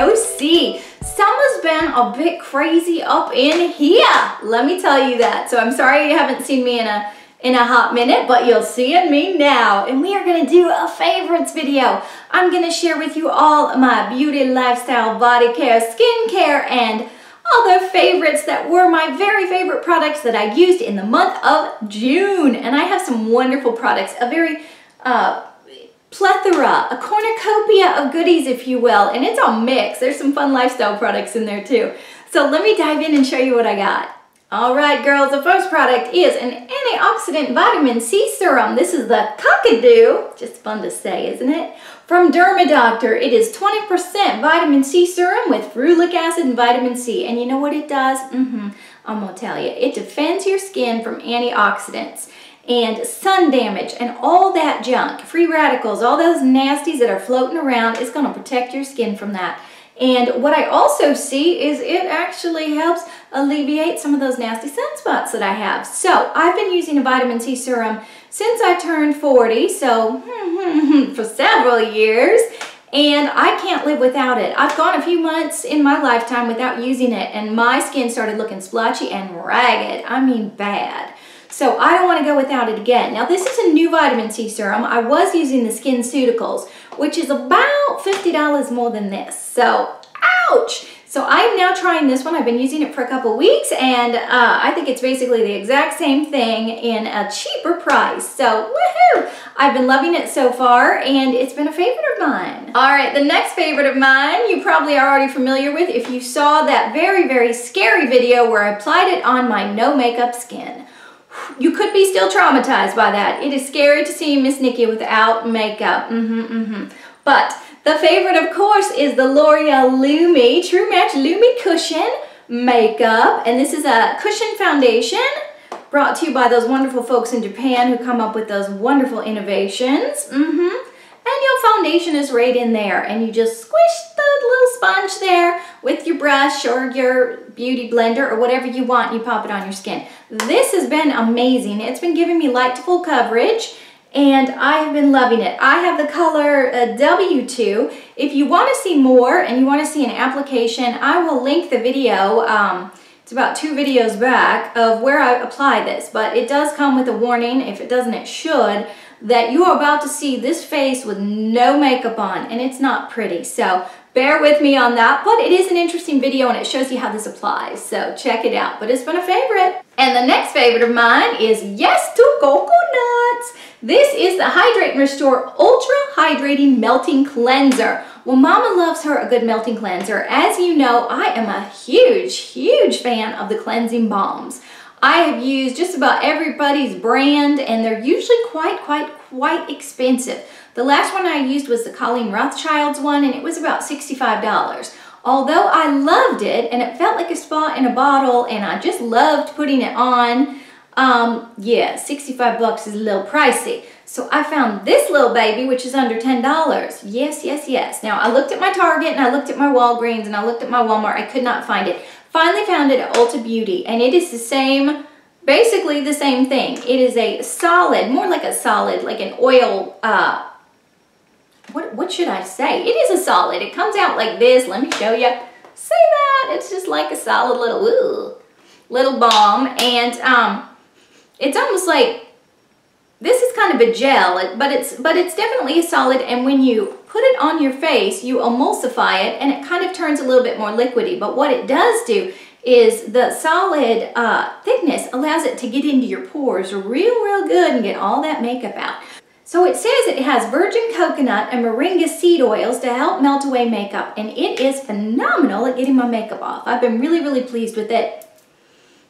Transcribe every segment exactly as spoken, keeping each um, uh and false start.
window C. Summer's been a bit crazy up in here, let me tell you that. So I'm sorry you haven't seen me in a in a hot minute, but you'll see in me now. And we are gonna do a favorites video. I'm gonna share with you all my beauty, lifestyle, body care, skincare, and other favorites that were my very favorite products that I used in the month of June. And I have some wonderful products, a very uh, plethora, a cornucopia of goodies, if you will. And it's all mixed. There's some fun lifestyle products in there too. So let me dive in and show you what I got. All right, girls, the first product is an antioxidant vitamin C serum. This is the Kakadu, just fun to say, isn't it? From Dermadoctor. It is twenty percent vitamin C serum with ferulic acid and vitamin C. And you know what it does? Mm-hmm, I'm gonna tell you. It defends your skin from antioxidants and sun damage and all that junk, free radicals, all those nasties that are floating around. It's gonna protect your skin from that. And what I also see is it actually helps alleviate some of those nasty sunspots that I have. So I've been using a vitamin C serum since I turned forty, so for several years, and I can't live without it. I've gone a few months in my lifetime without using it, and my skin started looking splotchy and ragged. I mean bad. So I don't want to go without it again. Now this is a new vitamin C serum. I was using the SkinCeuticals, which is about fifty dollars more than this. So, ouch! So I'm now trying this one. I've been using it for a couple weeks, and uh, I think it's basically the exact same thing in a cheaper price. So, woohoo! I've been loving it so far, and it's been a favorite of mine. All right, the next favorite of mine, you probably are already familiar with if you saw that very, very scary video where I applied it on my no makeup skin. You could be still traumatized by that. It is scary to see Miss Nikki without makeup. Mm-hmm, mm-hmm. But the favorite, of course, is the L'Oreal Lumi True Match Lumi Cushion Makeup. And this is a cushion foundation brought to you by those wonderful folks in Japan who come up with those wonderful innovations. Mm-hmm. And your foundation is right in there, and you just squish the little sponge there with your brush or your beauty blender or whatever you want, and you pop it on your skin. This has been amazing. It's been giving me light to full coverage, and I have been loving it. I have the color uh, W two. If you want to see more and you want to see an application, I will link the video. Um, it's about two videos back of where I apply this, but it does come with a warning. If it doesn't, it should. That you are about to see this face with no makeup on, and it's not pretty, so bear with me on that, but it is an interesting video and it shows you how this applies, so check it out. But it's been a favorite. And the next favorite of mine is Yes to Coconuts. This is the Hydrate and Restore Ultra Hydrating Melting Cleanser. Well, Mama loves her a good melting cleanser. As you know, I am a huge, huge fan of the cleansing balms. I have used just about everybody's brand, and they're usually quite, quite, quite expensive. The last one I used was the Colleen Rothschild's one, and it was about sixty-five dollars. Although I loved it, and it felt like a spa in a bottle, and I just loved putting it on, um, yeah, sixty-five bucks is a little pricey. So I found this little baby, which is under ten dollars. Yes, yes, yes. Now, I looked at my Target, and I looked at my Walgreens, and I looked at my Walmart. I could not find it. Finally found it at Ulta Beauty, and it is the same, basically the same thing. It is a solid, more like a solid, like an oil, uh, what, what should I say? It is a solid. It comes out like this. Let me show you. See that? It's just like a solid little, ooh, little balm, and um, it's almost like, this is kind of a gel, but it's, but it's definitely a solid, and when you put it on your face, you emulsify it, and it kind of turns a little bit more liquidy. But what it does do is the solid uh, thickness allows it to get into your pores real, real good and get all that makeup out. So it says it has virgin coconut and moringa seed oils to help melt away makeup, and it is phenomenal at getting my makeup off. I've been really, really pleased with it.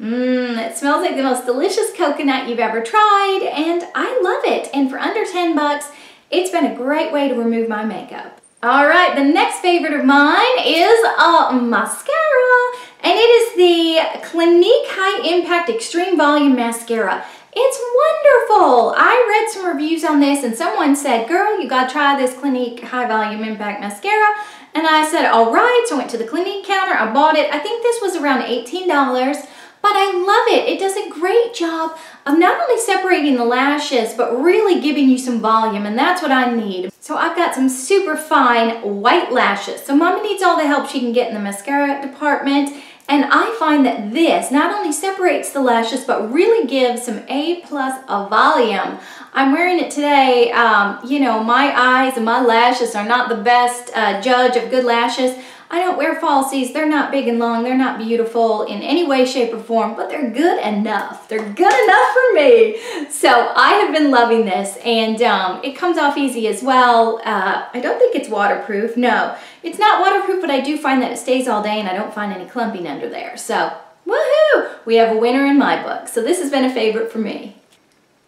Mmm, it smells like the most delicious coconut you've ever tried, and I love it. And for under ten bucks, it's been a great way to remove my makeup. All right, the next favorite of mine is a mascara, and it is the Clinique High Impact Extreme Volume Mascara. It's wonderful. I read some reviews on this, and someone said, girl, you gotta try this Clinique High Volume Impact Mascara. And I said, all right, so I went to the Clinique counter, I bought it. I think this was around eighteen dollars. but I love it. It does a great job of not only separating the lashes, but really giving you some volume, and that's what I need. So I've got some super fine white lashes. So Mama needs all the help she can get in the mascara department. And I find that this not only separates the lashes, but really gives some A plus of volume. I'm wearing it today. Um, you know, my eyes and my lashes are not the best uh, judge of good lashes. I don't wear falsies. They're not big and long. They're not beautiful in any way, shape, or form, but they're good enough. They're good enough for me. So I have been loving this, and um, it comes off easy as well. Uh, I don't think it's waterproof. No, it's not waterproof, but I do find that it stays all day, and I don't find any clumping under there. So, woohoo! We have a winner in my book. So this has been a favorite for me.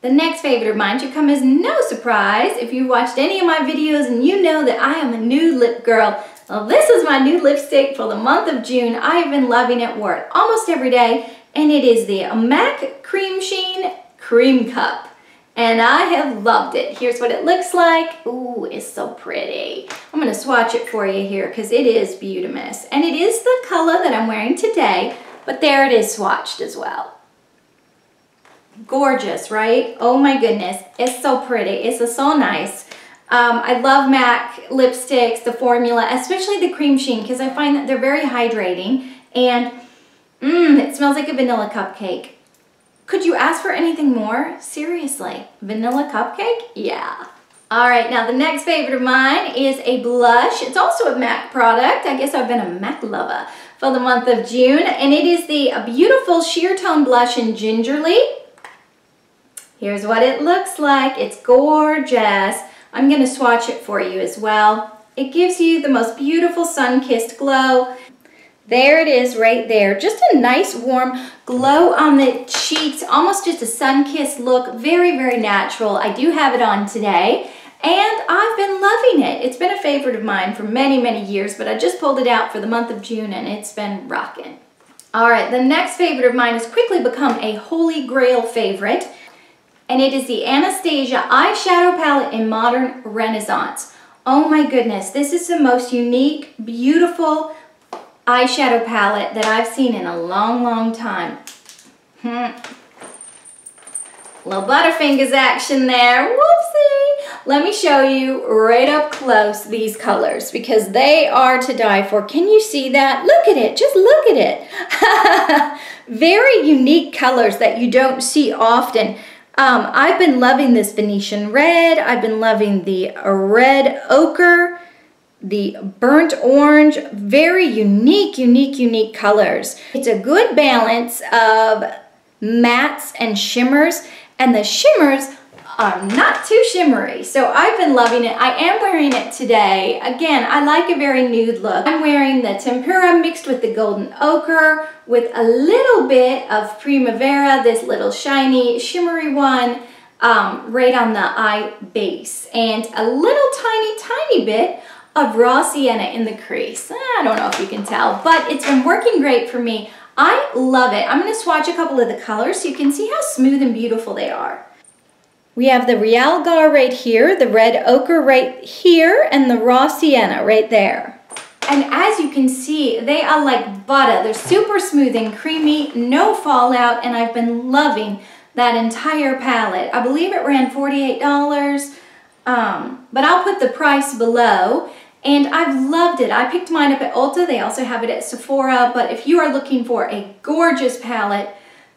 The next favorite of mine should come as no surprise. If you watched any of my videos, and you know that I am a new lip girl. Well, this is my new lipstick for the month of June. I have been loving it, wore it almost every day, and it is the M A C Cream Sheen Crème Cup. And I have loved it. Here's what it looks like. Ooh, it's so pretty. I'm gonna swatch it for you here because it is beautimous. And it is the color that I'm wearing today, but there it is swatched as well. Gorgeous, right? Oh my goodness, it's so pretty. It's so nice. Um, I love M A C lipsticks, the formula, especially the cream sheen, because I find that they're very hydrating, and mmm, it smells like a vanilla cupcake. Could you ask for anything more? Seriously, vanilla cupcake? Yeah. All right, now the next favorite of mine is a blush. It's also a M A C product. I guess I've been a M A C lover for the month of June, and it is the beautiful sheer tone blush in Gingerly. Here's what it looks like. It's gorgeous. I'm going to swatch it for you as well. It gives you the most beautiful sun-kissed glow. There it is right there. Just a nice warm glow on the cheeks, almost just a sun-kissed look. Very, very natural. I do have it on today, and I've been loving it. It's been a favorite of mine for many, many years, but I just pulled it out for the month of June, and it's been rocking. All right, the next favorite of mine has quickly become a holy grail favorite. And it is the Anastasia Eyeshadow Palette in Modern Renaissance. Oh my goodness, this is the most unique, beautiful eyeshadow palette that I've seen in a long, long time. Hmm. Little Butterfingers action there, whoopsie! Let me show you right up close these colors because they are to die for. Can you see that? Look at it, just look at it. Very unique colors that you don't see often. Um, I've been loving this Venetian red, I've been loving the red ochre, the burnt orange, very unique, unique, unique colors. It's a good balance of mattes and shimmers, and the shimmers are not too shimmery, so I've been loving it. I am wearing it today. Again, I like a very nude look. I'm wearing the tempera mixed with the golden ochre, with a little bit of Primavera, this little shiny, shimmery one, um, right on the eye base. And a little tiny, tiny bit of raw sienna in the crease. I don't know if you can tell, but it's been working great for me. I love it. I'm gonna swatch a couple of the colors so you can see how smooth and beautiful they are. We have the Realgar right here, the red ochre right here, and the raw sienna right there. And as you can see, they are like butter. They're super smooth and creamy, no fallout, and I've been loving that entire palette. I believe it ran forty-eight dollars, um, but I'll put the price below, and I've loved it. I picked mine up at Ulta. They also have it at Sephora, but if you are looking for a gorgeous palette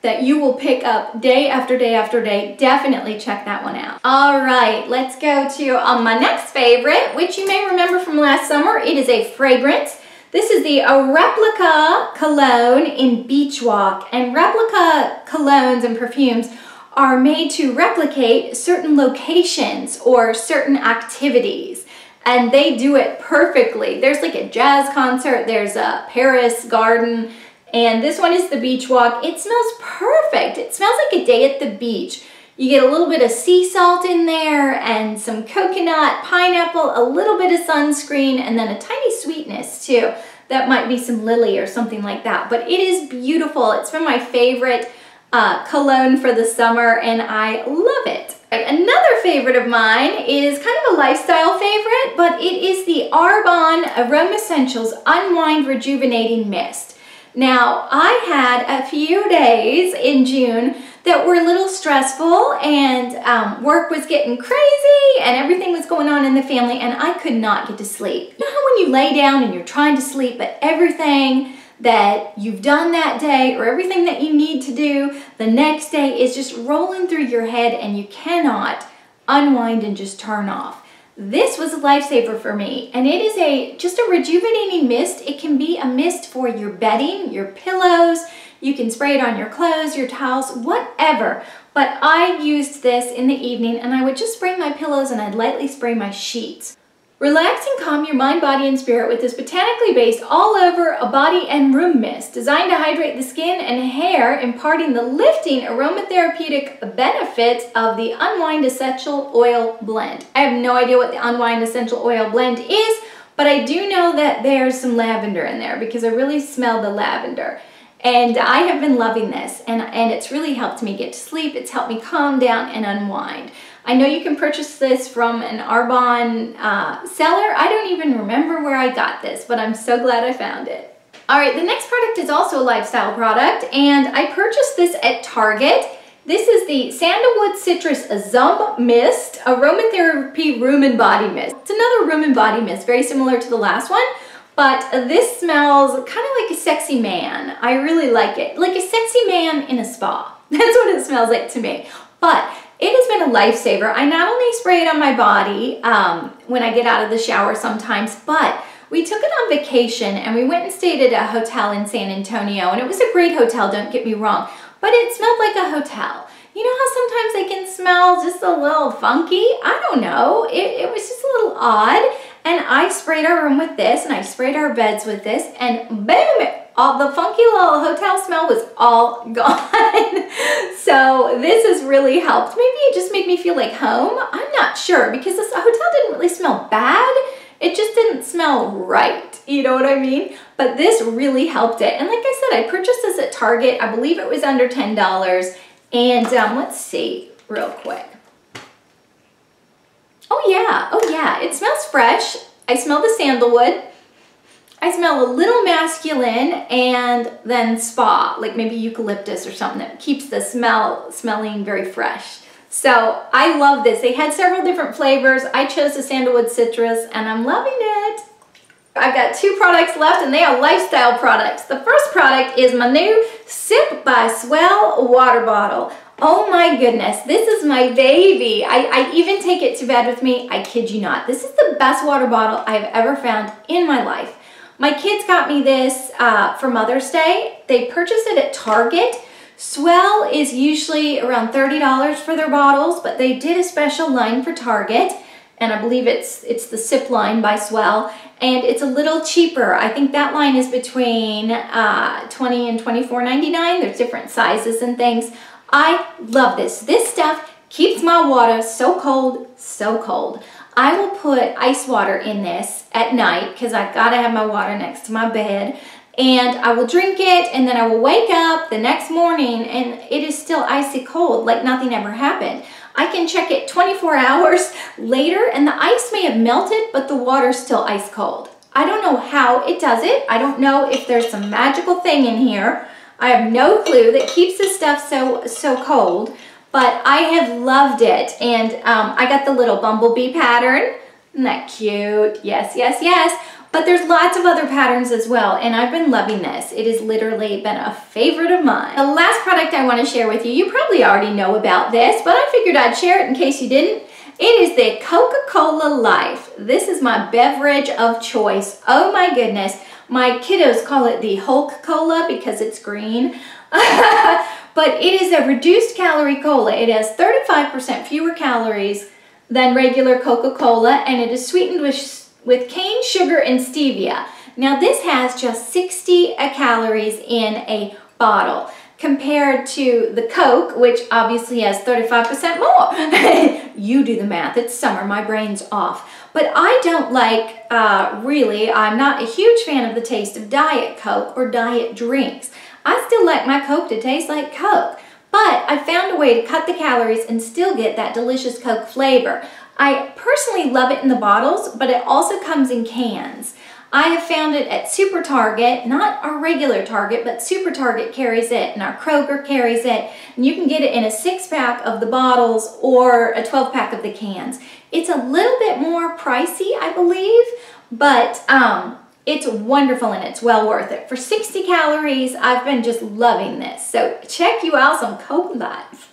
that you will pick up day after day after day, definitely check that one out. All right, let's go to um, my next favorite, which you may remember from last summer. It is a fragrance. This is the Replica Cologne in Beach Walk. And Replica colognes and perfumes are made to replicate certain locations or certain activities. And they do it perfectly. There's like a jazz concert, there's a Paris garden, and this one is the Beach Walk. It smells perfect. It smells like a day at the beach. You get a little bit of sea salt in there and some coconut, pineapple, a little bit of sunscreen, and then a tiny sweetness too. That might be some lily or something like that, but it is beautiful. It's been my favorite uh, cologne for the summer, and I love it. Another favorite of mine is kind of a lifestyle favorite, but it is the Arbonne Aroma Essentials Unwind Rejuvenating Mist. Now, I had a few days in June that were a little stressful, and um, work was getting crazy and everything was going on in the family, and I could not get to sleep. You know how when you lay down and you're trying to sleep, but everything that you've done that day or everything that you need to do the next day is just rolling through your head and you cannot unwind and just turn off? This was a lifesaver for me, and it is a just a rejuvenating mist. It can be a mist for your bedding, your pillows. You can spray it on your clothes, your towels, whatever. But I used this in the evening, and I would just spray my pillows and I'd lightly spray my sheets. Relax and calm your mind, body, and spirit with this botanically based all over a body and room mist designed to hydrate the skin and hair, imparting the lifting aromatherapeutic benefits of the Unwind Essential Oil Blend. I have no idea what the Unwind Essential Oil Blend is, but I do know that there's some lavender in there because I really smell the lavender. And I have been loving this, and, and it's really helped me get to sleep. It's helped me calm down and unwind. I know you can purchase this from an Arbonne uh, seller. I don't even remember where I got this, but I'm so glad I found it. All right, the next product is also a lifestyle product, and I purchased this at Target. This is the Sandalwood Citrus Zum Mist, Aromatherapy Room and Body Mist. It's another room and body mist, very similar to the last one. But this smells kind of like a sexy man. I really like it. Like a sexy man in a spa. That's what it smells like to me. But it has been a lifesaver. I not only spray it on my body um, when I get out of the shower sometimes, but we took it on vacation and we went and stayed at a hotel in San Antonio. And it was a great hotel, don't get me wrong, but it smelled like a hotel. You know how sometimes they can smell just a little funky? I don't know. It, it was just a little odd. And I sprayed our room with this, and I sprayed our beds with this, and boom, all the funky little hotel smell was all gone. So this has really helped. Maybe it just made me feel like home. I'm not sure, because this hotel didn't really smell bad. It just didn't smell right, you know what I mean? But this really helped it. And like I said, I purchased this at Target. I believe it was under ten dollars. And um, let's see real quick. Oh yeah, oh yeah, it smells fresh. I smell the sandalwood. I smell a little masculine, and then spa, like maybe eucalyptus or something that keeps the smell smelling very fresh. So I love this. They had several different flavors. I chose the sandalwood citrus, and I'm loving it. I've got two products left, and they are lifestyle products. The first product is my new Sip by Swell water bottle. Oh my goodness, this is my baby. I, I even take it to bed with me, I kid you not. This is the best water bottle I've ever found in my life. My kids got me this uh, for Mother's Day. They purchased it at Target. Swell is usually around thirty dollars for their bottles, but they did a special line for Target, and I believe it's, it's the Sip line by Swell, and it's a little cheaper. I think that line is between uh, twenty dollars and twenty-four ninety-nine. There's different sizes and things. I love this. This stuff keeps my water so cold, so cold. I will put ice water in this at night because I gotta have my water next to my bed, and I will drink it, and then I will wake up the next morning and it is still icy cold, like nothing ever happened. I can check it twenty-four hours later and the ice may have melted, but the water's still ice cold. I don't know how it does it. I don't know if there's some magical thing in here. I have no clue that keeps this stuff so, so cold, but I have loved it. And um, I got the little bumblebee pattern. Isn't that cute? Yes, yes, yes. But there's lots of other patterns as well, and I've been loving this. It has literally been a favorite of mine. The last product I want to share with you, you probably already know about this, but I figured I'd share it in case you didn't. It is the Coca-Cola Life. This is my beverage of choice. Oh my goodness. My kiddos call it the Hulk Cola because it's green. But it is a reduced calorie cola. It has thirty-five percent fewer calories than regular Coca-Cola, and it is sweetened with, with cane sugar and stevia. Now this has just sixty calories in a bottle compared to the Coke, which obviously has thirty-five percent more. You do the math, it's summer, my brain's off. But I don't like, uh, really, I'm not a huge fan of the taste of Diet Coke or diet drinks. I still like my Coke to taste like Coke, but I found a way to cut the calories and still get that delicious Coke flavor. I personally love it in the bottles, but it also comes in cans. I have found it at Super Target, not our regular Target, but Super Target carries it and our Kroger carries it. And you can get it in a six pack of the bottles or a twelve pack of the cans. It's a little bit more pricey, I believe, but um, it's wonderful and it's well worth it. For sixty calories, I've been just loving this. So check you out some coconuts.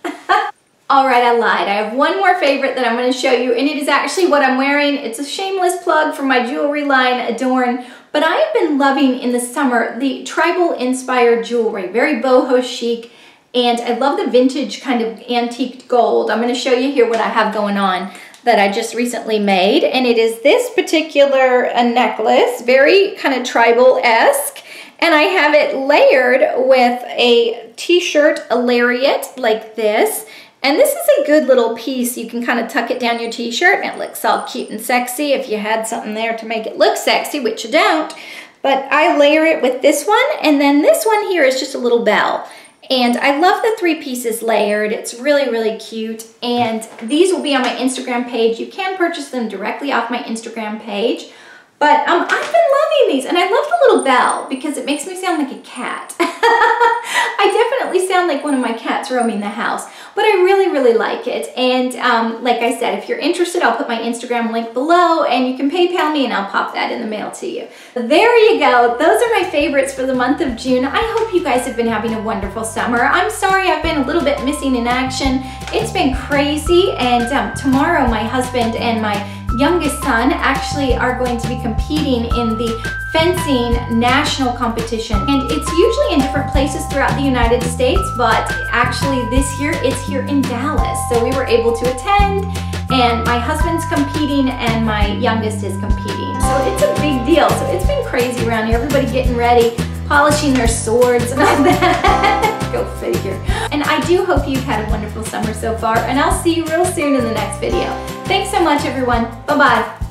All right, I lied. I have one more favorite that I'm going to show you, and it is actually what I'm wearing. It's a shameless plug for my jewelry line, Adorn, but I have been loving in the summer the tribal-inspired jewelry, very boho chic, and I love the vintage kind of antiqued gold. I'm going to show you here what I have going on that I just recently made, and it is this particular uh, necklace, very kind of tribal-esque, and I have it layered with a t-shirt, a lariat like this. And this is a good little piece. You can kind of tuck it down your t-shirt and it looks all cute and sexy if you had something there to make it look sexy, which you don't. But I layer it with this one, and then this one here is just a little bell. And I love the three pieces layered. It's really, really cute. And these will be on my Instagram page. You can purchase them directly off my Instagram page. But um, I've been loving these, and I love the little bell because it makes me sound like a cat. I definitely sound like one of my cats roaming the house, but I really, really like it. And um, like I said, if you're interested, I'll put my Instagram link below, and you can PayPal me, and I'll pop that in the mail to you. There you go. Those are my favorites for the month of June. I hope you guys have been having a wonderful summer. I'm sorry I've been a little bit missing in action. It's been crazy, and um, tomorrow my husband and my youngest son actually are going to be competing in the fencing national competition, and it's usually in different places throughout the United States, but actually this year it's here in Dallas, so we were able to attend, and my husband's competing and my youngest is competing, so it's a big deal. So it's been crazy around here, everybody getting ready, polishing their swords and all that. Go figure. And I do hope you've had a wonderful summer so far, and I'll see you real soon in the next video. Thanks so much, everyone. Bye-bye.